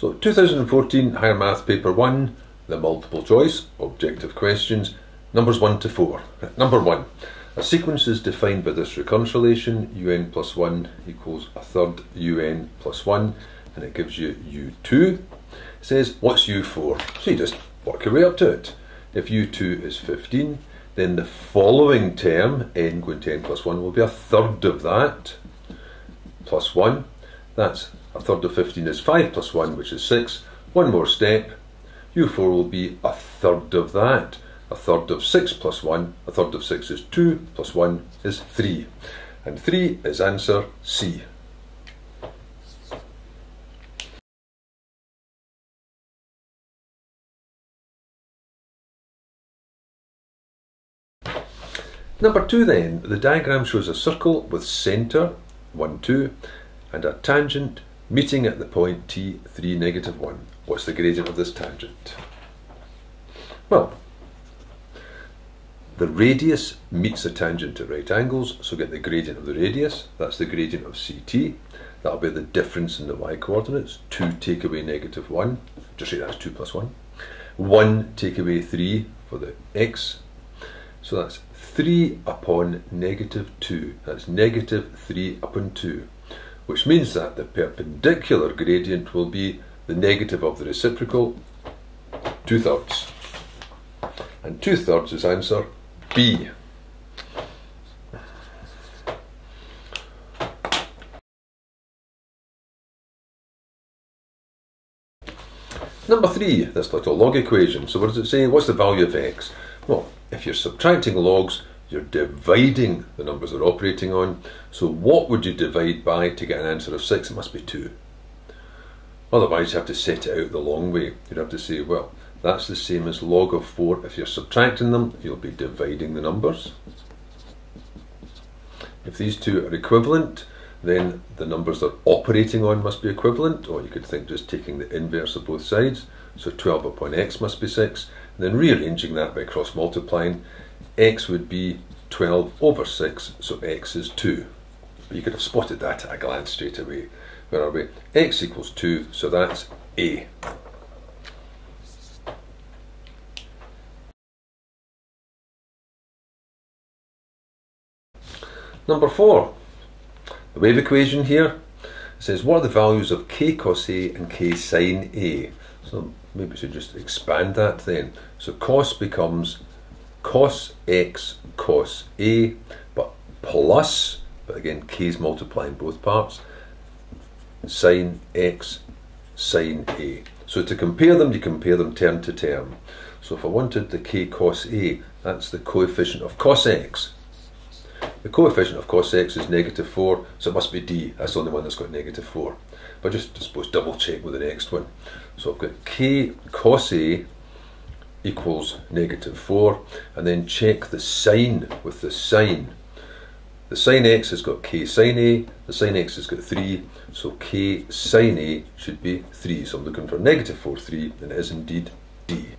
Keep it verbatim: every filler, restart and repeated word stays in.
So two thousand fourteen Higher Math Paper one, the multiple choice, objective questions, numbers one to four. Number one, a sequence is defined by this recurrence relation, un plus one equals a third un plus one, and it gives you u two. It says, what's u four? So you just work your way up to it. If u two is fifteen, then the following term, n going to n plus one, will be a third of that, plus one. That's a third of fifteen is five plus one, which is six. One more step, u four will be a third of that. A third of six plus one, a third of six is two, plus one is three. And three is answer C. Number two then, the diagram shows a circle with centre, one, two, and a tangent meeting at the point T, three, negative one. What's the gradient of this tangent? Well, the radius meets the tangent at right angles, so get the gradient of the radius. That's the gradient of C T. That'll be the difference in the y-coordinates. two take away negative one, just say that's two plus one. one take away three for the x, so that's three upon negative two. That's negative three upon two, which means that the perpendicular gradient will be the negative of the reciprocal, two thirds. And two thirds is answer B. Number three, this little log equation. So what does it say? What's the value of x? Well, if you're subtracting logs, you're dividing the numbers they're operating on. So what would you divide by to get an answer of six? It must be two. Otherwise, you have to set it out the long way. You'd have to say, well, that's the same as log of four. If you're subtracting them, you'll be dividing the numbers. If these two are equivalent, then the numbers they're operating on must be equivalent, or you could think just taking the inverse of both sides. So twelve upon x must be six, and then rearranging that by cross multiplying, x would be twelve over six, so x is two. But you could have spotted that at a glance straight away. Where are we? X equals two, so that's A. Number four, the wave equation here, it says what are the values of k cos A and k sin A? So maybe we should just expand that then. So cos becomes cos x cos A, but plus, but again k is multiplying both parts, sin x sin A. So to compare them, you compare them term to term. So if I wanted the k cos A, that's the coefficient of cos x. The coefficient of cos x is negative four, so it must be D. That's the only one that's got negative four. But just, I suppose, double check with the next one. So I've got k cos A equals negative four, and then check the sine with the sine. The sine x has got k sine A, the sine x has got three, so k sine A should be three. So I'm looking for negative four, three, and it is indeed D.